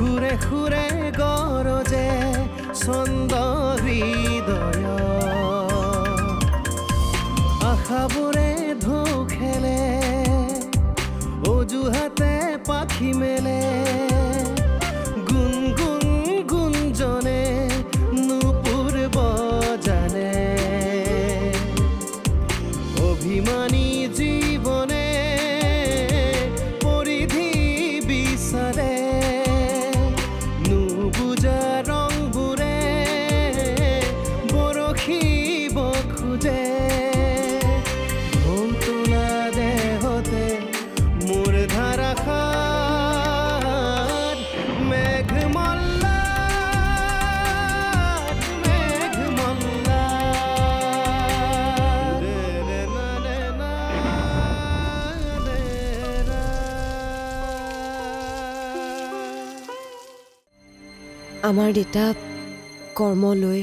ঘুৰে ঘুৰে গৰজে সুন্দৰ হৃদয় আশাবোৰে ঢৌ খেলে অজুহাতে পাখি মেলে আমাৰ দেউতা কৰ্ম লৈ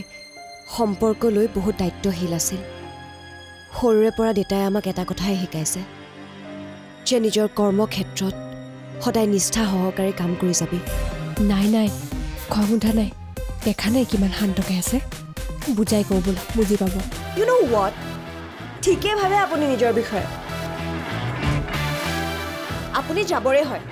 সম্পৰ্ক লৈ বহুত দায়িত্বশীল আছিল। সৰুৰে পৰা দেউতাই আমাক এটা কথাই শিকাইছে যে নিজৰ কৰ্মক্ষেত্ৰত সদায় নিষ্ঠা সহকাৰে কাম কৰি যাবি। নাই নাই খং উঠা নাই, দেখা নাই কিমান শান্তকে আছে, বুজাই কওঁ বোলা বুজি পাব। ইউ নো হোৱাট, ঠিকে ভাবে আপুনি নিজৰ বিষয়ে আপুনি যাবৰে হয়।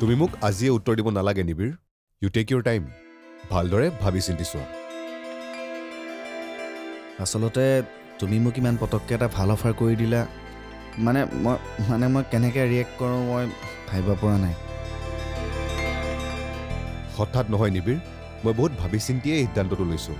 তুমি মোক আজিয়ে উত্তৰ দিব নালাগে নিবিৰ, ইউ টেক ইউৰ টাইম, ভালদৰে ভাবি চিন্তি চোৱা। আচলতে তুমি মোক ইমান পটককৈ এটা ভাল অফাৰ কৰি দিলা, মানে মই কেনেকৈ ৰিয়েক্ট কৰোঁ মই ভাবিব পৰা নাই। হঠাৎ নহয় নিবিৰ, মই বহুত ভাবি চিন্তিয়ে এই সিদ্ধান্তটো লৈছোঁ।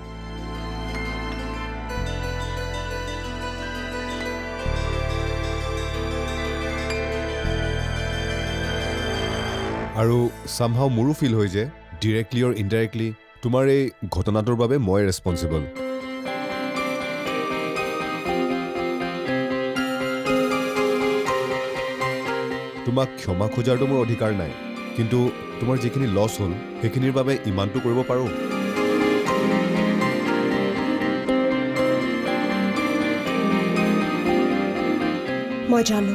আৰু somehow মোৰো ফিল হয় যে directly or indirectly তোমাৰ এই ঘটনাটোৰ বাবে মই ৰেছপনচিবল। তোমাক ক্ষমা খোজাৰটো মোৰ অধিকাৰ নাই, কিন্তু তোমাৰ যিখিনি লছ হ'ল সেইখিনিৰ বাবে ইমানটো কৰিব পাৰোঁ। মই জানো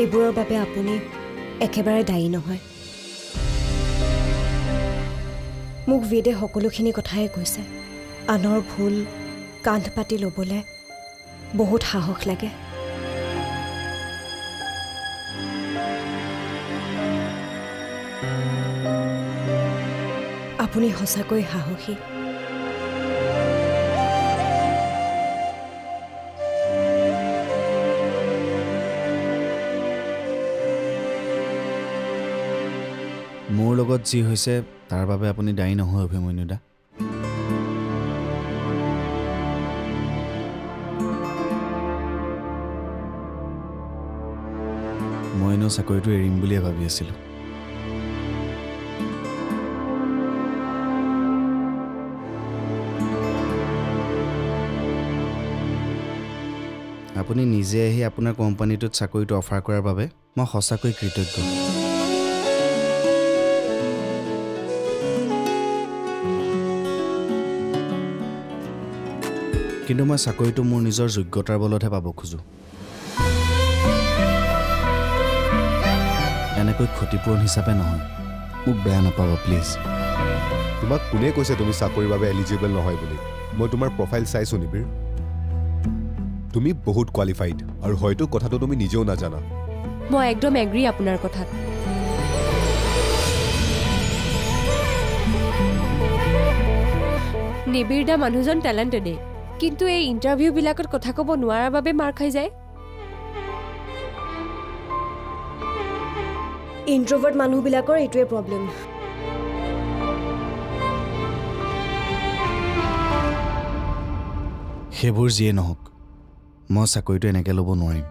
এইবোৰৰ বাবে আপুনি একেবাৰে দায়ী নহয়। মোক ভিদে সকলোখিনি কথাই কৈছে। আনৰ ভুল কান্ধ পাতি ল'বলৈ বহুত সাহস লাগে। আপুনি সঁচাকৈ সাহসী। মোৰ লগত যি হৈছে তাৰ বাবে আপুনি দায়ী নহয় অভিমন্যু দা। মই এনেও চাকৰিটো এৰিম বুলিয়ে ভাবি আছিলোঁ। আপুনি নিজে আহি আপোনাৰ কোম্পানীটোত চাকৰিটো অফাৰ কৰাৰ বাবে মই সঁচাকৈ কৃতজ্ঞ। কিন্তু মই চাকৰিটো মোৰ নিজৰ যোগ্যতাৰ বলতহে পাব খোজোঁ। এনেকৈ ক্ষতিপূৰণ হিচাপে নহয়, মোক বেয়া নাপাব প্লিজ। তোমাক কোনে কৈছে তুমি চাকৰিৰ বাবে এলিজিবল নহয় বুলি? মই তোমাৰ প্ৰফাইল চাইছোঁ নিবিৰ, তুমি বহুত কোৱালিফাইড আৰু হয়তো কথাটো তুমি নিজেও নাজানা। মই একদম এগ্ৰী আপোনাৰ কথাত। নিবিৰ দা মানুহজন টেলেণ্টেডে, কিন্তু এই ইন্টাৰভিউ বিলাকত কথা কব নোৱাৰাৰ বাবে মাৰ খাই যায়। ইন্ট্ৰোভাৰ্ট মানুহ বিলাকৰ এটোৱে প্ৰবলেম। হেবোৰ যিয়ে নহওক মই চাকৰিটো এনেকে ল'ব নোৱাৰিম।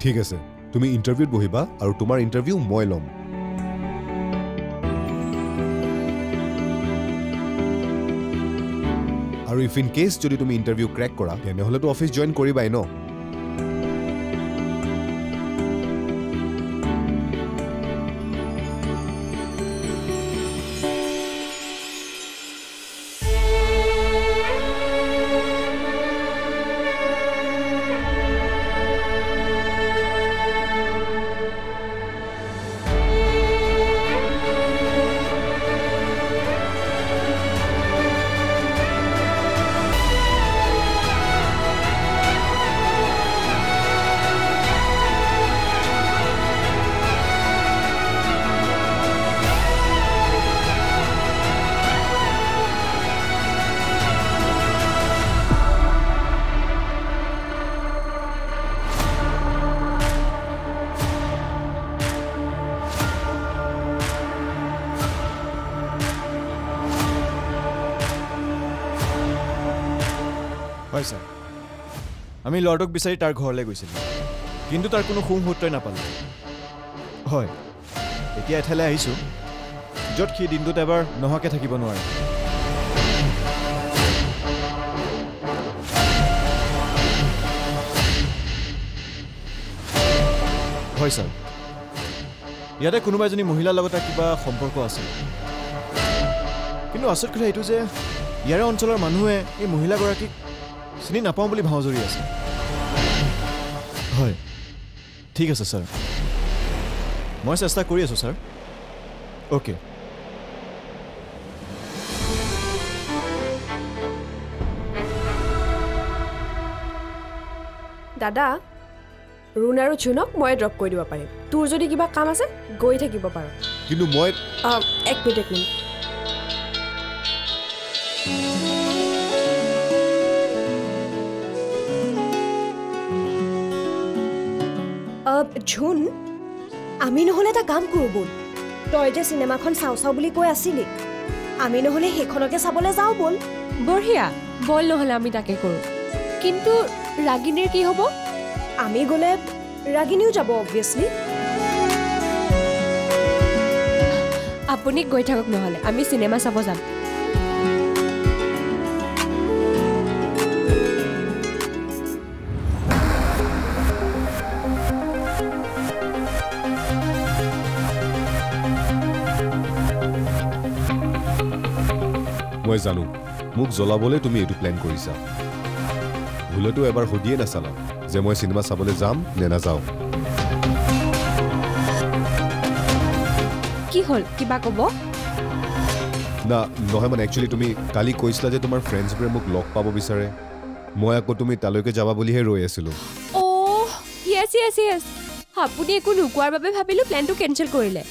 ঠিক আছে, তুমি ইন্টাৰভিউত বহিবা আৰু তোমাৰ ইন্টারভিউ মই ল'ম। And if in case you have interview crack, then you will office join by no. Sir, আমি লর্ডক বিচাৰি তাৰ ঘৰলৈ গৈছিলোঁ কিন্তু তাৰ কোনো খুম হত্ৰই নাপালে হয় এতিয়া এঠালে আহিছো যত কি দিনটোত এবাৰ নহকে থাকিব নোৱাৰে হয় স্যাৰ ইয়াতে কোনোবা এজনী মহিলাৰ লগত কিবা সম্পৰ্ক আছিল কিন্তু আচল কথা এইটো যে ইয়াৰ অঞ্চলৰ মানুহে এই মহিলা গৰাকী Sini napaam boli bhaujori ase. Hoy. Thik ase sir. Moi sesta kori asu sir. Okay. Dada, Runa aru Junok moi drop kori diba parim. Tur jodi kiba kaam ase, goi thakiba paro. Kintu moi ek minute. Jhun, আমি নহলে তা কাম করবুন তই যে সিনেমাখন সাউসাউ বুলি কই আছিলি আমি নহলে হেখনকে সাবলে যাও বল বঢ়িয়া বল নহলে আমি তাকে করব কিন্তু রাগিনীর কি হবো আমি গলে রাগিনীও যাব obviously আপনি গই থাকক নহলে আমি সিনেমা সাব যাব জানো মুখ জ্বলাবলে তুমি এটু প্ল্যান কৰিছা ভুলটো এবাৰ হদিয়ে নাছালা যে মই সিনেমা সাবলে যাম নে না যাও কি হল কিবা কব না নহয় মানে একচুয়ালি তুমি কালি কৈছলা যে তোমাৰ ফ্ৰেন্ডছ গ্ৰে মোক লক পাব বিচাৰে মই আকো তুমি তালৈকে যাবা বুলি হে ৰৈ আছিল ও ইয়েস আপুনি একো লুকুৱাৰ বাবে ভাবিলো প্ল্যানটো ক্যান্সেল কৰিলে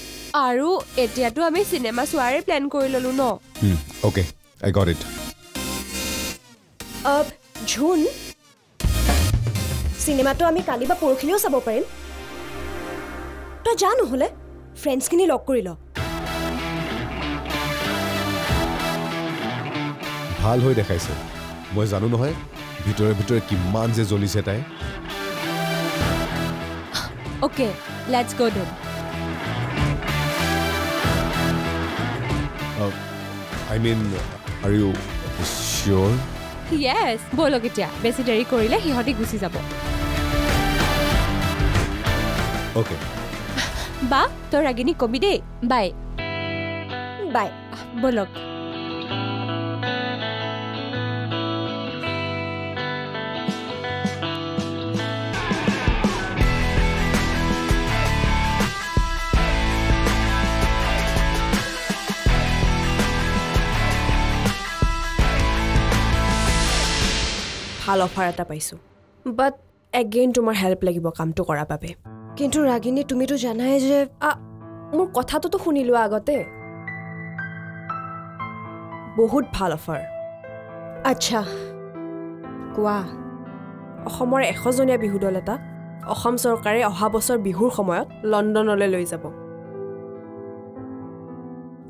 আৰু এতিয়াটো আমি সিনেমা সোৱাৰে প্ল্যান কৰি ললো ন okay I got it. Jhun, cinema to ami kali ba porkhileo sabo parim. To jano hole friends kini lock kori lo. Bhal hoy dekhaise. Moi jano nohoy bhitore kiman je joli setai. Okay, let's go then. I mean Are you sure? Yes. Bolo kitia. Besi deri korile hihoti gusi jabo. Okay. Ba, to ragini komi de. Bye. Bye. Bolok. Offer paisu but again tomar help lagibo kamto kora pabe kintu ragini tumi to janai je mor kotha to shunilu agote bahut bhal offer acha kwa ohomor 100 jonia bihu dol eta ohom sorkare oha bosor bihur samayot london ole loi jabo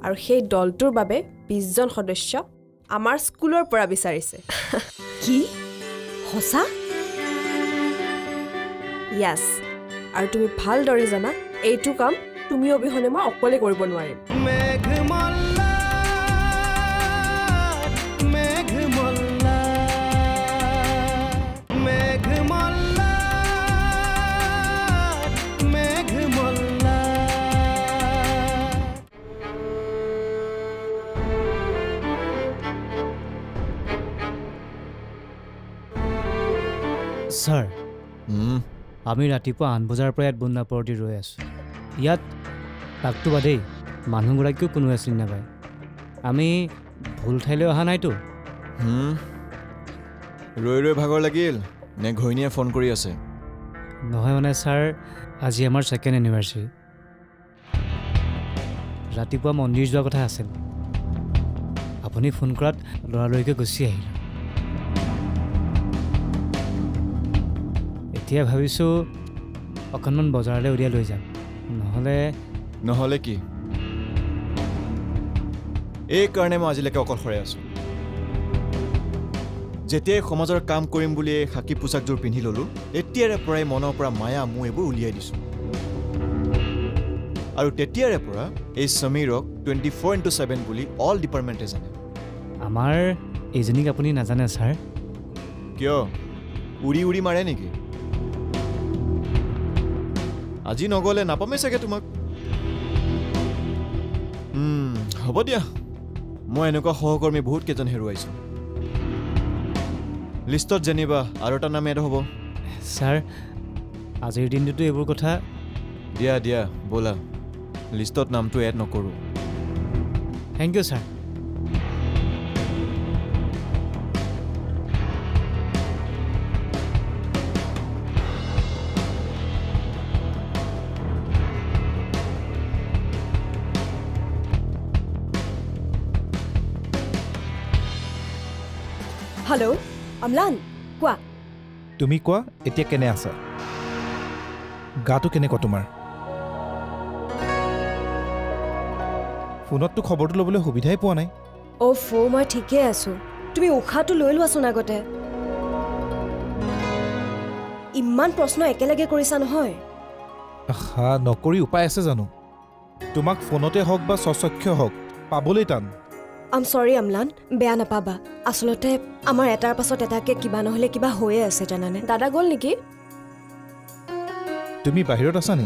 aru hei dol tur babe 20 jon sodossya amar schoolor pora bisarise ki Hosa? Yes. Are to be phal dori jana ei tu kam tumi obi hone ma okole koribo nuarim. Meghmalla, Meghmalla. Sir, আমি ৰাতিপুৱা 8 বজাৰ পৰা ইয়াত বন্যা পৰতি ৰৈ আছো। ইয়াত তাকটো বাদেই মানুহগৰাকীও কোনো আছিল না ভাই। আমি ভুল ঠাইলৈ অহা নাইতো। ৰৈ ৰৈ ভাগৰ লাগিল নে ঘৈনিয়া ফোন কৰি আছে। নহয় মানে স্যাৰ আজি আমাৰ সেকেন্ড এনিভাৰ্সাৰি। ৰাতিপুৱা মন্দিৰ যোৱাৰ কথা আছিল। আপুনি ফোন কৰাত লৰালৈকে গুছি আহিল। এতিয়া ভাবিছো অকনমান বজাৰলৈ উৰিয়া লৈ যাম। নহলে কি? এই কাৰণে মই আজিলৈকে অকল খৰে আছো। যেতিয়া সমাজৰ কাম কৰিম বুলি হাকি পোছাকযোৰ পিন্ধি ললো, তেতিয়াৰে পৰাই মনৰ পৰা মায়া মু এবোৰ উলিয়াই দিছো। আৰু তেতিয়াৰে পৰা এই সমীৰক 24/7 বুলি অল ডিপাৰ্টমেণ্টে জানে। আমাৰ এজনীক আপুনি নাজানে স্যাৰ? কিয়? উৰি উৰি মাৰে নেকি? আজি নগলে নাপামে চাগে তোমাক। হ'ব দিয়া। মই এনেকুৱা সহকৰ্মী বহুত কেজন হেৰুৱাইছো। লিষ্টত জেনিবা আৰু এটা নাম এড হ'ব। স্যাৰ, আজিৰ দিনটো এইবোৰ কথা দিয়া বলা। লিষ্টত নামটো এড নকৰো। Thank you sir. Hello, Amlan. Kwa? Tumi kwa? Etia kene asa. Gato kene ko tomar. Phonot to khobor to lobole hobidhai poa nai. Oh, phone ma thike asu. Tumi okha to loil wa sona gote. Imman prosno ekelage korisa nohoy. Ha, nokori upay ase janu. Tumak phonote hok ba sosokhyo hok, pabolei tan. I'm sorry, Amlan. Beya na paba. Asolote, amar etar pasot etake kiba nohole kiba hoye ase janane. Dada gol niki? Tumi bahirot asa ni?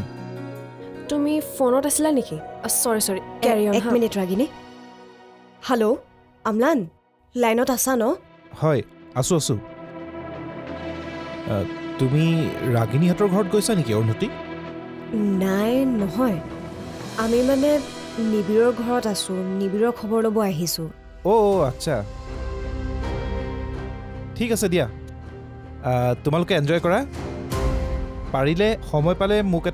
Tumi phone-ot asila niki? Sorry. Carry on. Ek minute ragini. Hello, Amlan. Line-ot asa no? Hoy, asu. Tumi ragini hator ghort goisa niki Ornuti? Nai nohoy. Ami mane Nibiror ghorot asu, Nibiror khobor lobo ahisu. Oh, acha. Thik ase dia. Tumaloke enjoy kora. Parile somoy pale muk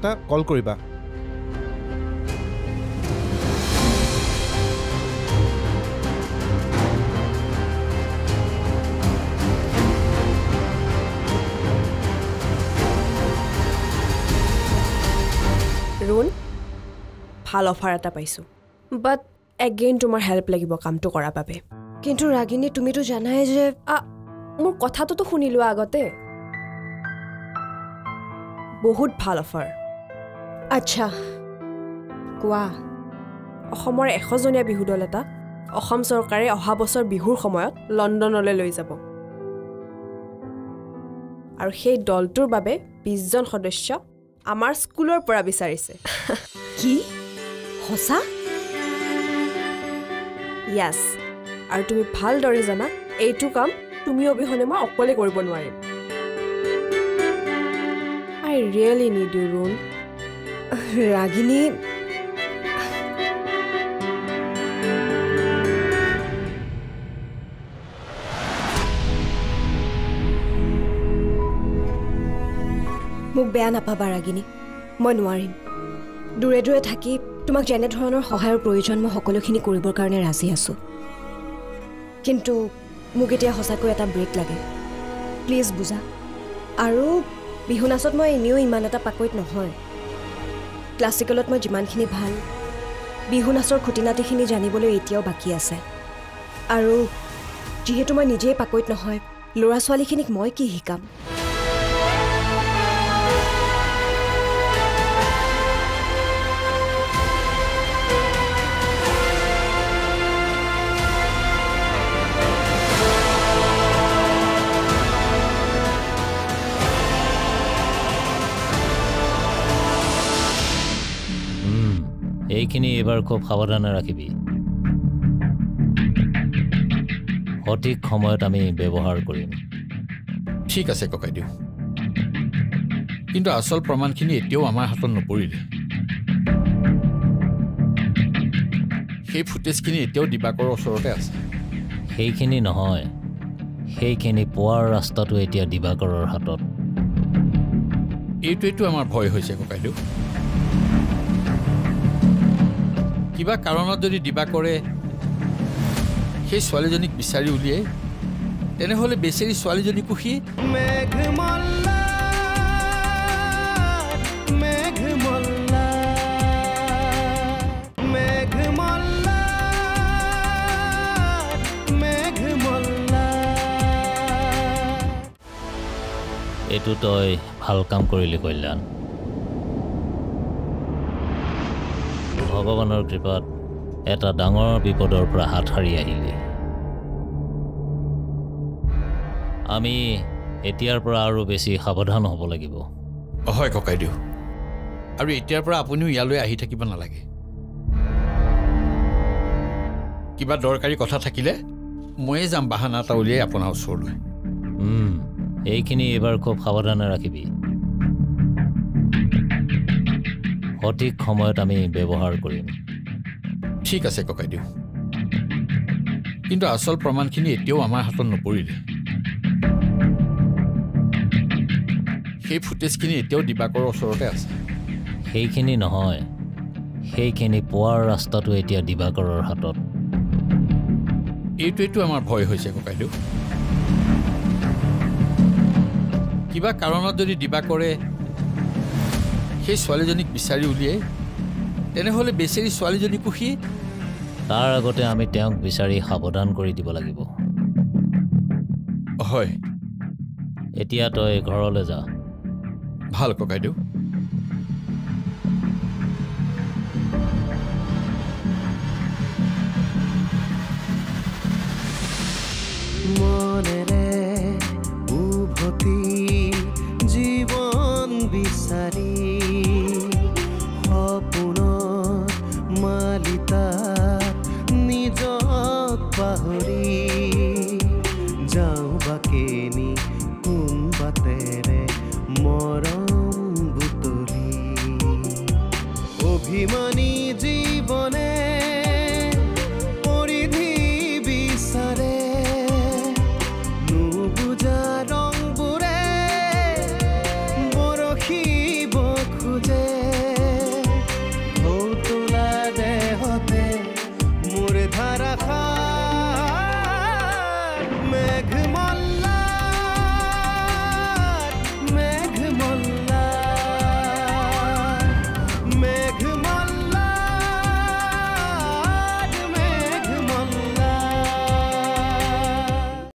eta call koriba. Rune ভাল offer এটা পাইছো বাট again তোমাৰ help লাগিব কামটো কৰা বাবে কিন্তু ৰাগিনী তুমি তো জানাই যে মোৰ কথাটো তো শুনিলো আগতে বহুত ভাল অফাৰ আচ্ছা কোৱা অসমৰ 100 জনীয়া বিহু দল এটা অসম চৰকাৰে অহা বছৰ বিহুৰ সময়ত লণ্ডনলৈ লৈ যাব আৰু সেই দলটোৰ বাবে 20 জন সদস্য আমাৰ স্কুলৰ পৰা বিচাৰিছে কি Hosa? Yes. Ar tumi bhal dori jana eitu kam tumi obihone ma okole koribo nware. I really need you, Rune. Ragini. Muk beya napaba Ragini. Moi nwarim. Dure dure thaki তোমাক জেনে ধৰণৰ সহায়ৰ প্ৰয়োজন মই সকলোখিনি কৰিবৰ কাৰণে ৰাজি আছো কিন্তু মোক এতিয়া হসাকৈ এটা ব্ৰেক লাগে প্লিজ বুজা আৰু বিহু নাচত মই নিউ ইমান এটা পাকৈত নহয় ক্লাসিকেলত মই যিমানখিনি ভাল বিহু নাচৰ খুটিনাটিখিনি জানিবলৈ এতিয়াও বাকী আছে আৰু যিহেতু মই নিজে পাকৈত নহয় লৰা ছোৱালীখিনিক মই কি শিকাম এইখিনি এবাৰ খুব সাৱধানে ৰাখিবি সঠিক সময়ত আমি ব্যৱহাৰ কৰিম ঠিক আছে ককাইদেউ কিন্তু আসল প্ৰমাণখিনি এতিয়াও আমাৰ হাতত নপৰিলে সেই ফুটেজখিনি এতিয়াও দিবাকৰ ওচৰতে আছে সেইখিনি নহয় সেইখিনি পোৱাৰ ৰাস্তাটো এতিয়া দিবাকৰৰ হাতত এইটো আমাৰ ভয় হৈছে ককাইলু কিবা কাৰণত যদি দিবাকৰে সেই ছোৱালীজনীক বিচাৰি উলিয়ে তেনে হলে বেচেৰি ছোৱালীজনী কুহি এটু তই ভাল কাম কৰিলি কল্যাণ ভগৱানৰ কৃপাত এটা ডাঙৰ বিপদৰ পৰা হাত হাৰি আহিলি আমি এতিয়াৰ পৰা আৰু বেছি সাবধান হ'ব লাগিব হয় ককাই দিও আৰু এতিয়াৰ পৰা আপুনিও ইয়ালৈ আহি থাকিব নালাগে কিবা দৰকাৰী কথা থাকিলে ময়ে যাম বাহানা এটা উলিয়াই আপোনাৰ ওচৰলৈ এইখিনি এবাৰ খুব সাবধানে ৰাখিবি সঠিক সময়ত আমি ব্যৱহাৰ কৰিম ঠিক আছে ককাই দিও কিন্তু আসল প্ৰমাণখিনি এতিয়াও আমাৰ হাতত নপৰিলে সেই ফুটেজখিনি এতিয়াও দিবাকৰ ওচৰতে আছে সেইখিনি নহয় সেইখিনি পোৱাৰ ৰাস্তাটো এতিয়া দিবাকৰৰ হাতত এইটো আমাৰ ভয় হৈছে ককাই দিও কিবা কাৰণত যদি দিবাকৰে সেই ছোৱালীজনীক বিচাৰি উলিয়াই তেনে হলে বেচেৰি ছোৱালীজনী কুহি তাৰ আগতে আমি তেওঁক বিচাৰি সাবধান কৰি দিব লাগিব হয় এতিয়া তই ঘৰলৈ যা ভাল ককাই দিও Make